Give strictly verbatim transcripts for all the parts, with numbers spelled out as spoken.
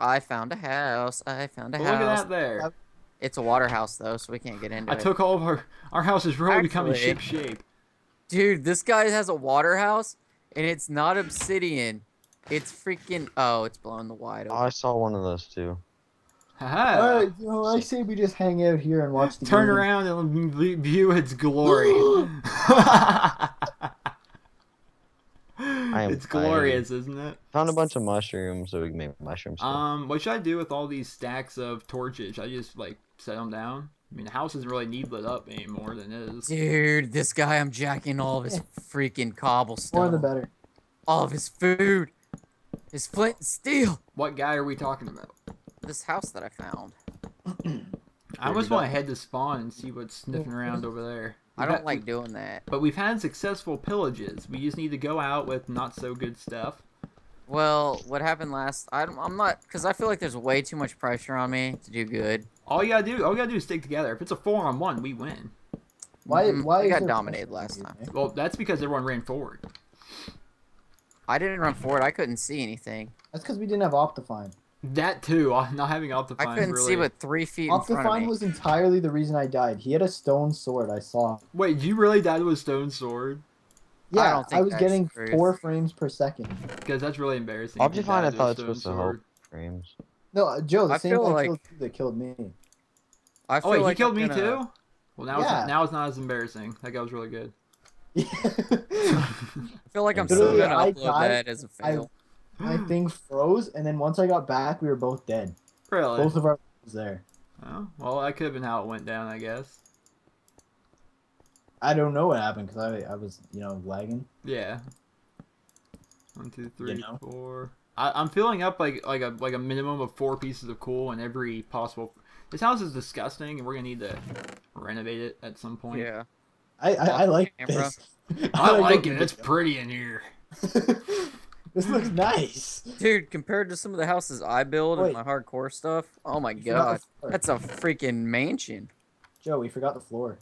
I found a house. I found a well, house. Look at that there. It's a water house, though, so we can't get into I it. I took all of our... Our house is really Actually, becoming ship-shape. Dude, this guy has a water house, and it's not obsidian. It's freaking... Oh, it's blowing the wide open. Oh, I saw one of those, too. Haha. All right, well, I say we just hang out here and watch the Turn game. around and view its glory. I am it's glorious, fighting. isn't it? Found a bunch of mushrooms, so we can make mushrooms. Um, what should I do with all these stacks of torches? Should I just like set them down? I mean, the house doesn't really need lit up any more than it is. Dude, this guy, I'm jacking all of his freaking cobblestone. More the better. All of his food, his flint and steel. What guy are we talking about? This house that I found. I almost want to head to spawn and see what's sniffing around over there. I don't like doing that. But we've had successful pillages. We just need to go out with not so good stuff. Well, what happened last... I don't, I'm not... Because I feel like there's way too much pressure on me to do good. All you gotta do, all you gotta do is stick together. If it's a four on one, we win. Why? Why I got dominated last time. Well, that's because everyone ran forward. I didn't run forward. I couldn't see anything. That's because we didn't have Optifine. That too, not having Optifine. I couldn't really. see what three feet Optifine in front of me. was entirely the reason I died. He had a stone sword. I saw. Wait, you really died with a stone sword? Yeah, I, don't think I was getting true. four frames per second. Because that's really embarrassing. Optifine, I thought it was supposed to frames. No, Joe, the I same guy like... that killed me. I feel oh, wait, like he killed me gonna... too. Well, now yeah. it's now it's not as embarrassing. That guy was really good. Yeah. I feel like I'm still gonna I upload died, that as a fail. I, My thing froze, and then once I got back, we were both dead. Really? Both of our was there. Oh, well, that could have been how it went down, I guess. I don't know what happened, because I, I was, you know, lagging. Yeah. One, two, three, you know? four. I, I'm filling up, like, like a like a minimum of four pieces of coal in every possible... This house is disgusting, and we're going to need to renovate it at some point. Yeah. I, I, I like camera. this. I like it. It's pretty in here. This looks nice. Dude, compared to some of the houses I build Wait. and my hardcore stuff, oh my god. That's a freaking mansion. Joe, we forgot the floor.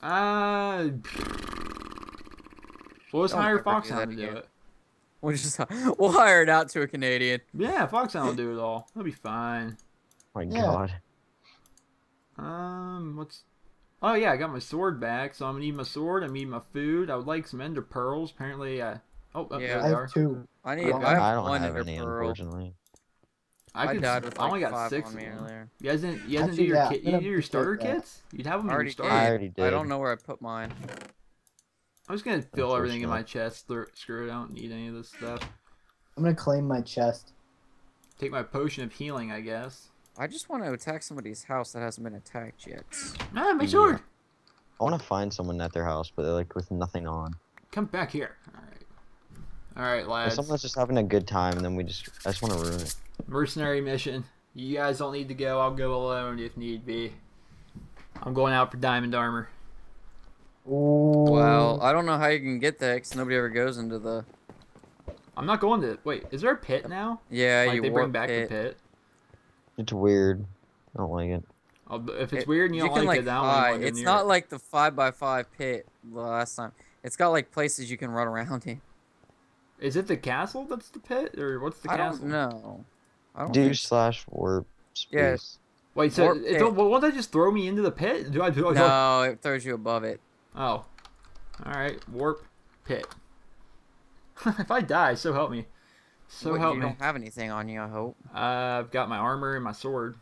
Uh, we'll just hire Foxhound to do it. We'll, just, we'll hire it out to a Canadian. Yeah, Foxhound will do it all. It'll be fine. Oh my yeah. god. Um, what's... Oh yeah, I got my sword back, so I'm gonna need my sword, I'm gonna need my food. I would like some ender pearls. Apparently, I... Oh, oh, yeah, I have two. I need. I don't, I I don't have any, pearl. unfortunately. I, could, I died with. I only like got six on me earlier. You guys didn't. You guys didn't do your. Kit, you didn't do your starter kits. You'd have them. I already, in your starter. I already did. I don't know where I put mine. I'm just gonna fill everything in my chest. Screw it. I don't need any of this stuff. I'm gonna claim my chest. Take my potion of healing, I guess. I just want to attack somebody's house that hasn't been attacked yet. Ah, my sword. I want to find someone at their house, but they're like with nothing on. Come back here. All right. Alright, lads. Someone's just having a good time, and then we just... I just want to ruin it. Mercenary mission. You guys don't need to go. I'll go alone if need be. I'm going out for diamond armor. Ooh. Well, I don't know how you can get that, because nobody ever goes into the... I'm not going to... Wait, is there a pit now? Yeah, like, you they bring back pit. the pit? It's weird. I don't like it. I'll, if it's it, weird and you, you don't can, like it, I don't It's not it. like the five by five pit last time. It's got, like, places you can run around in. Is it the castle that's the pit, or what's the I castle? Don't know. I don't know. Douche slash warp. Space. Yes. Wait, so warp it don't, won't that just throw me into the pit? Do I do? I, do no, I... it throws you above it. Oh. All right, warp pit. If I die, so help me. So Wait, help you me. You don't have anything on you, I hope. Uh, I've got my armor and my sword.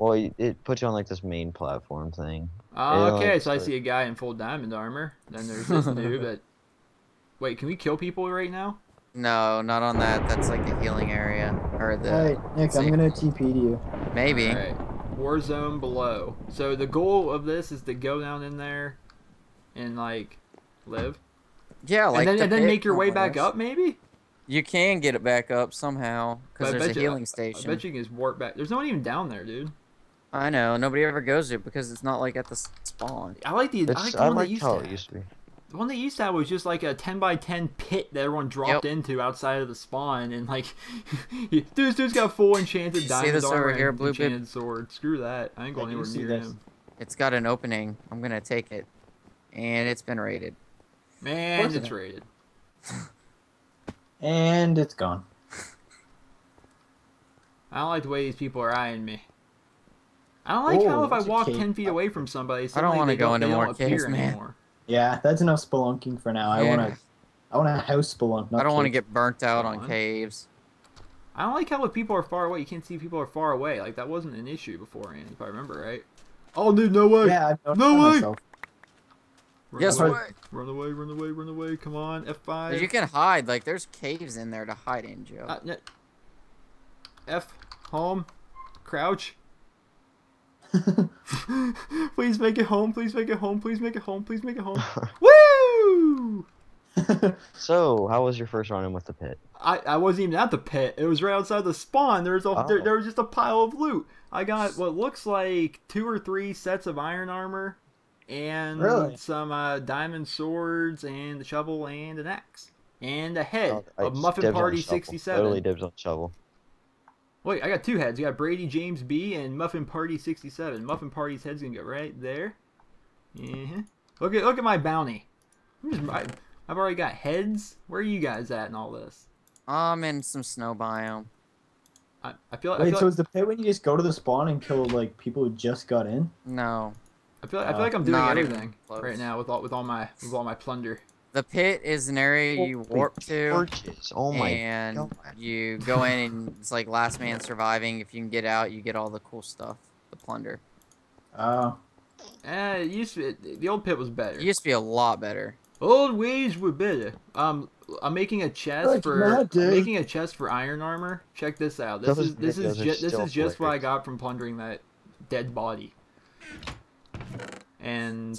Well, it puts you on like this main platform thing. Oh, okay, so I see a guy in full diamond armor. Then there's this noob that. Wait, can we kill people right now? No, not on that. That's like the healing area. Or the. Alright, Nick, I'm gonna T P to you. Maybe. Alright. Warzone below. So the goal of this is to go down in there and like live. Yeah, like. And then, the and then make your way back up, maybe? You can get it back up somehow. Because there's a you, healing station. I bet you can just warp back. There's no one even down there, dude. I know. Nobody ever goes there because it's not like at the spawn. I like the. It's, I like, the I one like how it used to be. The one they used to have was just like a ten by ten pit that everyone dropped yep. into outside of the spawn, and like, dude, this dude's got full enchanted diamond armor over here, and enchanted sword. Screw that. I ain't going anywhere near this. him. It's got an opening. I'm going to take it. And it's been raided. Man, it's raided. And it's gone. I don't like the way these people are eyeing me. I don't like Ooh, how if I walk cave. ten feet away from somebody, I don't want to go into more caves, man. Anymore. Yeah, that's enough spelunking for now. Yeah. I want to, I want to house spelunk. I don't want to get burnt out on caves. I don't like how if people are far away, you can't see people are far away. Like that wasn't an issue beforehand, if I remember right. Oh, dude, no way! Yeah, no way! Myself. Run yes, away. Right. Run away, run away, run away! Come on, F five. You can hide. Like there's caves in there to hide in, Joe. Uh, no. F home, crouch. Please make it home, please make it home, please make it home, please make it home. Woo! So, how was your first run in with the pit? I, I wasn't even at the pit. It was right outside the spawn. There was, a, oh. there, there was just a pile of loot. I got what looks like two or three sets of iron armor and really? some uh, diamond swords and a shovel and an axe. And a head oh, of Muffin Party sixty-seven. Totally dibs on shovel. Wait, I got two heads. You got Brady James B and Muffin Party sixty-seven. Muffin Party's head's gonna go right there. Yeah. Look at look at my bounty. I'm just, I, I've already got heads. Where are you guys at in all this? I'm in some snow biome. I, I feel. Wait, I feel so like, is the pit when you just go to the spawn and kill like people who just got in? No. I feel like, uh, I feel like I'm doing everything right now with all with all my with all my plunder. The pit is an area you warp to, oh my and God. you go in and it's like last man surviving. If you can get out, you get all the cool stuff, the plunder. Oh. Uh, eh, it used to be, the old pit was better. It used to be a lot better. Old ways were better. Um, I'm making a chest That's for I'm making a chest for iron armor. Check this out. This those is this is just this is just what I got from plundering that dead body. And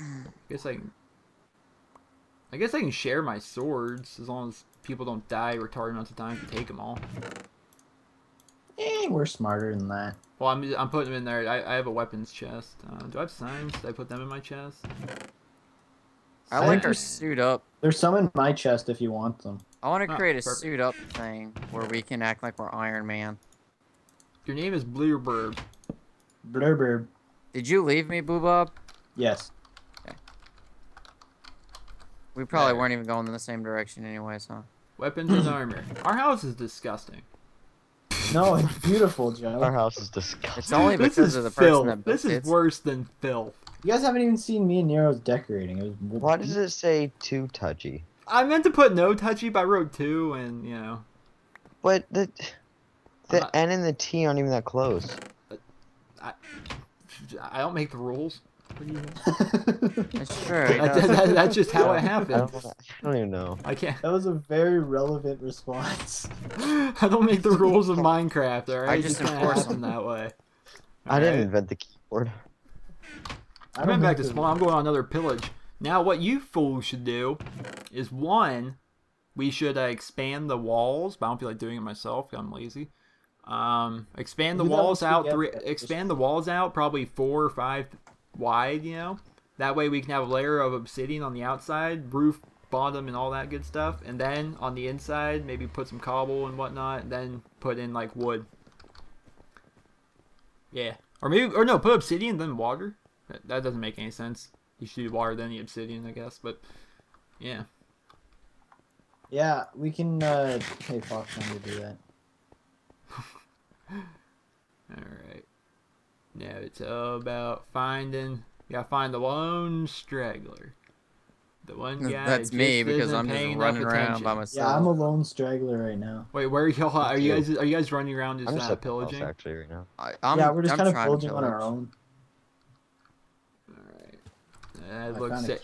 I guess I can. I guess I can share my swords as long as people don't die retarded amounts of time to take them all. Eh, we're smarter than that. Well, I'm I'm putting them in there. I, I have a weapons chest. Uh, do I have signs? Did I put them in my chest? I signs. like our suit up. There's some in my chest if you want them. I want to create oh, a perfect. suit up thing where we can act like we're Iron Man. Your name is BlueBob. BlueBob. Did you leave me, BlueBob? Yes. We probably Better. weren't even going in the same direction anyways, huh? Weapons and armor. Our house is disgusting. No, it's beautiful, Joe. Our house is disgusting. It's only because of the person that built it. This is worse than filth. You guys haven't even seen me and Nero's decorating. It was... Why does it say too touchy? I meant to put no touchy, but I wrote two and, you know. But the, the not... N and the T aren't even that close. I, I don't make the rules. That's true. That, that, that, that's just how it happened. I don't, I don't even know. I can't. That was a very relevant response. I don't make the rules of Minecraft, alright? I just enforce them that way. I didn't invent the keyboard. I went back to spawn. I'm going on another pillage. Now, what you fools should do is one, we should uh, expand the walls. But I don't feel like doing it myself. I'm lazy. Um, expand the walls out. Three. Expand the walls out. Probably four or five. Wide, you know, that way we can have a layer of obsidian on the outside, roof, bottom, and all that good stuff, and then on the inside maybe put some cobble and whatnot, and then put in like wood. Yeah, or maybe, or no, put obsidian then water. That, that doesn't make any sense. You should do water then the obsidian, I guess. But yeah, yeah, we can uh, pay Foxhound to do that. All right. Now it's all about finding. You gotta find the lone straggler. The one guy. That's me because I'm just running around by myself. Yeah, I'm a lone straggler right now. Wait, where are y'all? Are you guys? Are you guys running around just, just uh, pillaging? Actually, right now. I, I'm, yeah, we're just I'm kind of pillaging on our own. All right. That looks sick.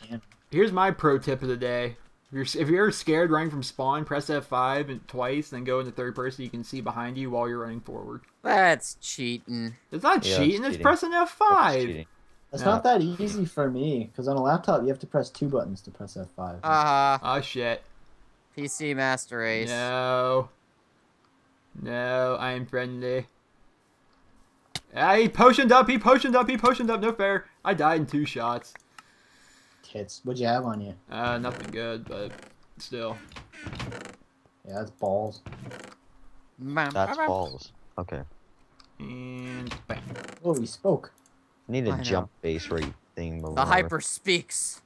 Here's my pro tip of the day. If you're if you're scared running from spawn, press F five and twice, then go into third person. You can see behind you while you're running forward. That's cheating. It's not yeah, cheating. It's, it's pressing F five. It's no. not that easy for me because on a laptop you have to press two buttons to press F five. Ah. Uh, oh shit. P C Master Race. No. No, I am friendly. I potioned up. He potioned up. He potioned up. No fair. I died in two shots. Hits. What'd you have on you? Uh, nothing good, but still. Yeah, that's balls. That's balls. Okay. And bang. Oh, he spoke. I need a I jump know. base rate thing. The hyper speaks.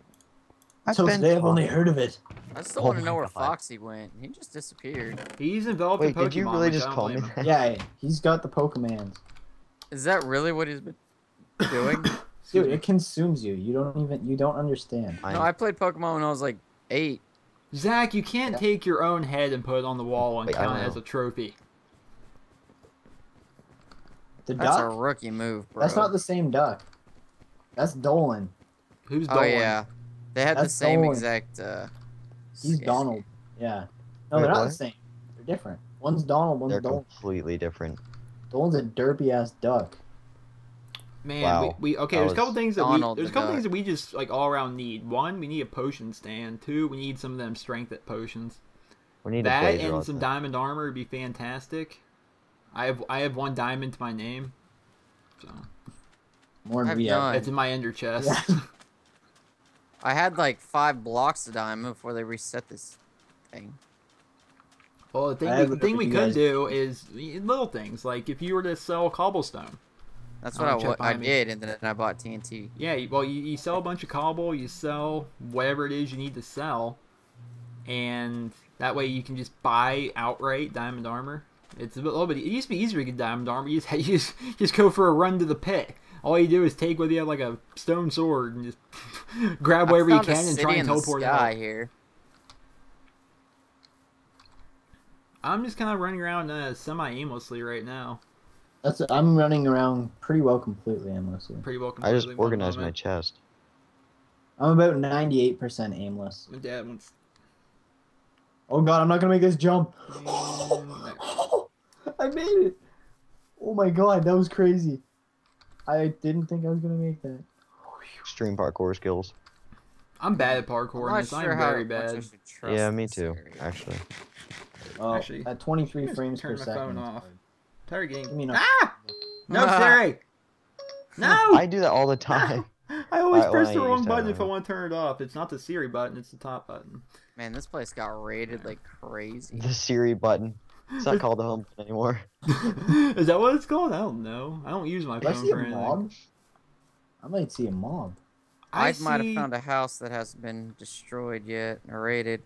I've so been... today I've only heard of it. I still oh want to know where God. Foxy went. He just disappeared. He's involved Wait, in Pokemon. Wait, did you really just call me that? Yeah, he's got the Pokemans. Is that really what he's been doing? Dude, it consumes you. You don't even, you don't understand. No, I played Pokemon when I was like eight. Zach, you can't yeah. take your own head and put it on the wall and Wait, count it as a trophy. The That's duck? a rookie move, bro. That's not the same duck. That's Dolan. Who's Dolan? Oh, yeah. They had That's the same Dolan. exact... Uh, He's skin. Donald. Yeah. No, Wait, they're not what? the same. They're different. One's Donald, one's they're Dolan. They're completely different. Dolan's a derpy-ass duck. Man, wow. we, we okay. That there's a couple things that Donald we there's a couple duck. things that we just like all around need. One, we need a potion stand. Two, we need some of them strength at potions. We need that and some that. diamond armor would be fantastic. I have I have one diamond to my name. So more than it's in my ender chest. Yeah. I had like five blocks of diamond before they reset this thing. Well, the thing we, thing we could do is little things like if you were to sell cobblestone. That's what I, I, I did, and then I bought T N T. Yeah, well, you, you sell a bunch of cobble, you sell whatever it is you need to sell, and that way you can just buy outright diamond armor. It's a little bit. It used to be easier to get diamond armor. You just, you just just go for a run to the pit. All you do is take whether you have like a stone sword and just grab whatever you can and try and teleport it out here. I'm just kind of running around uh, semi-aimlessly right now. That's, I'm running around pretty well completely aimless. Pretty well completely. I just organized my chest. I'm about ninety-eight percent aimless. My dad wants... Oh god, I'm not gonna make this jump. And... I made it. Oh my god, that was crazy. I didn't think I was gonna make that. Extreme parkour skills. I'm bad at parkour. I'm, not sure I'm very bad. Yeah, me too. Actually. Oh, actually, at twenty-three frames per second. Turn my phone off. Entire game. Ah! No, Siri! No! I do that all the time. I always I, press the wrong button if I want to turn it off. It's not the Siri button, it's the top button. Man, this place got raided like crazy. The Siri button. It's not called the home button anymore. Is that what it's called? I don't know. I don't use my Did phone I see for a anything. Mob? I might see a mob. I, I see... might have found a house that hasn't been destroyed yet or raided.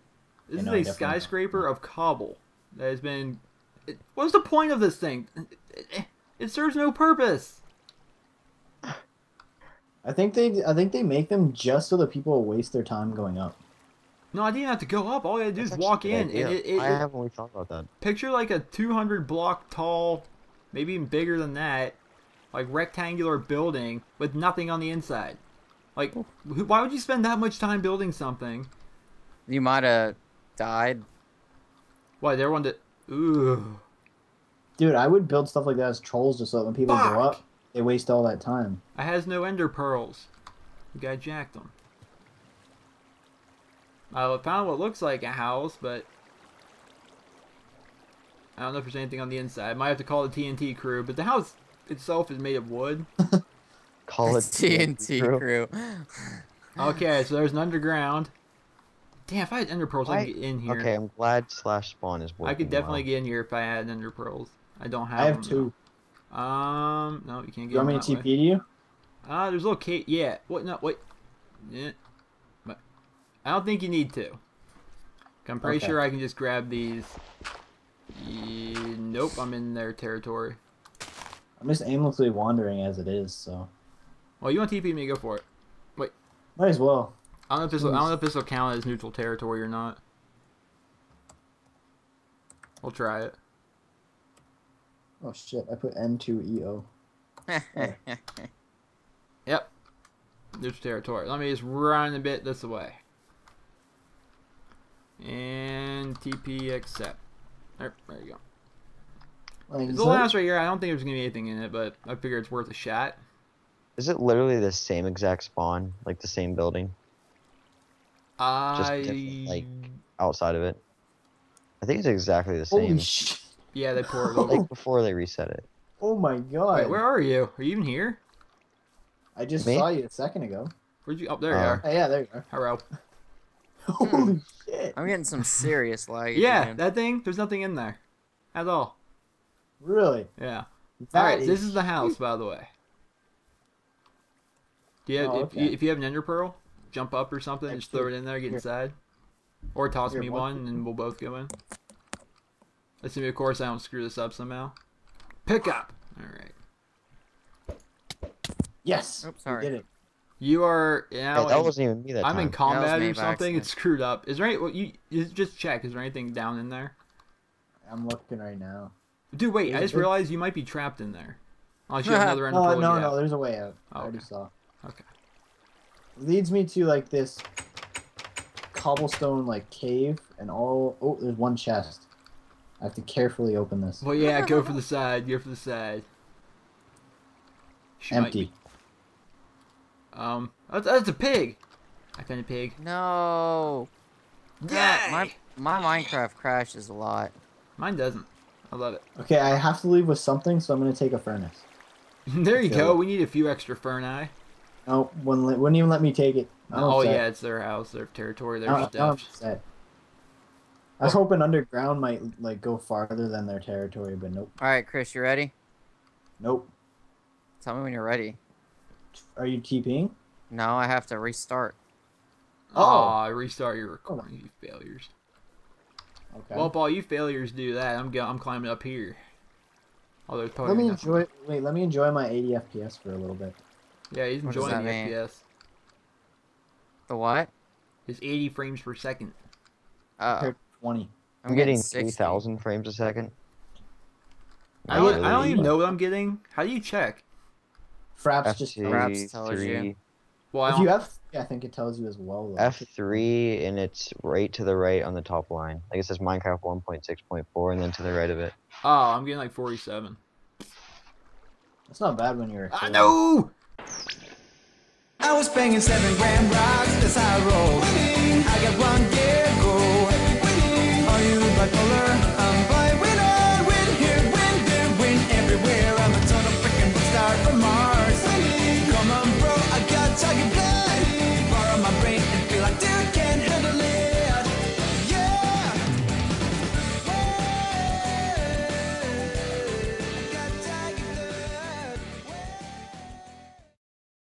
This yeah, is no, a skyscraper not. of cobble that has been... What's the point of this thing? It serves no purpose. I think they, I think they make them just so that people waste their time going up. No, I didn't have to go up. All I had to do That's is walk in. It, it, it, I haven't really thought about that. Picture like a two hundred block tall, maybe even bigger than that, like rectangular building with nothing on the inside. Like, why would you spend that much time building something? You might have died. Why? They wanted. To... Ooh. Dude, I would build stuff like that as trolls just so that when people Fuck. go up, they waste all that time. I has no ender pearls. The guy jacked them. I found what looks like a house, but I don't know if there's anything on the inside. I might have to call the T N T crew, but the house itself is made of wood. Call it T N T crew. Okay, so there's an underground. Damn, if I had ender pearls, I could get in here. Okay, I'm glad slash spawn is working. I could definitely well. get in here if I had ender pearls. I don't have. I have them, two. Um, no, you can't get. You want me to T P to you? Ah, uh, there's a little cave. Yeah. What? No. Wait. Yeah. But I don't think you need to. I'm pretty okay. sure I can just grab these. Yeah, nope, I'm in their territory. I'm just aimlessly wandering as it is. So. Well, you want to T P me? Go for it. Wait. Might as well. I don't know if this will, I don't know if this will count as neutral territory or not. We'll try it. Oh shit! I put N two E O. Oh. Yep. Neutral territory. Let me just run a bit this way. And T P accept. There, there you go. Like, the last right here. I don't think there's gonna be anything in it, but I figure it's worth a shot. Is it literally the same exact spawn, like the same building? Just like outside of it, I think it's exactly the same. Holy shit. Yeah, they poured over like before they reset it. Oh my god! Wait, where are you? Are you even here? I just Me? saw you a second ago. Where'd you? Oh, there uh, you are. Oh, yeah, there you are. Hello. Holy shit! I'm getting some serious lag. Yeah, man. That thing. There's nothing in there, at all. Really? Yeah. That all right. Is... This is the house, by the way. Do you have, oh, okay. if, you, if you have an ender pearl? Jump up or something and just throw it in there, get inside. Or toss Here, me one, one and we'll both go in. Assuming, of course, I don't screw this up somehow. Pick up! Alright. Yes! Oops, sorry. You did it. You are. Yeah, hey, that wasn't even me that time. I'm in combat or something. It's screwed up. Is there any. Well, you, you just check. Is there anything down in there? I'm looking right now. Dude, wait. Is I just it, realized you might be trapped in there. Unless you have another end. Oh, no, no. There's a way out. Oh, I already okay. saw. Okay. Leads me to, like, this cobblestone, like, cave. And all. Oh, there's one chest. I have to carefully open this. Well, yeah, go for the side. Go for the side. She Empty. Um, that's, that's a pig. I found a pig. No. Yeah. My my Minecraft crashes a lot. Mine doesn't. I love it. Okay, I have to leave with something, so I'm gonna take a furnace. there you so, go. We need a few extra furni. No, wouldn't, wouldn't even let me take it. I'm oh upset. yeah, it's their house, their territory, their I'm, stuff. I'm I was hoping underground might like go farther than their territory, but nope. All right, Chris, you ready? Nope. Tell me when you're ready. Are you TPing? No, I have to restart. Oh, oh I restart your recording, you failures. Okay. Well, if all you failures do that, I'm go I'm climbing up here. Although let me nothing. enjoy. Wait, let me enjoy my eighty F P S for a little bit. Yeah, he's what enjoying the mean? F P S. The what? His eighty frames per second. Uh, twenty. I'm, I'm getting three thousand frames a second. I don't, really? I don't even know what I'm getting. How do you check? Fraps just Fraps tells you. Well, if you have, yeah, I think it tells you as well. Though. F three, and it's right to the right on the top line. Like it says Minecraft one point six point four, and then to the right of it. Oh, I'm getting like forty-seven. That's not bad when you're. I know. I was banging seven grand rocks as I rolled. I got one.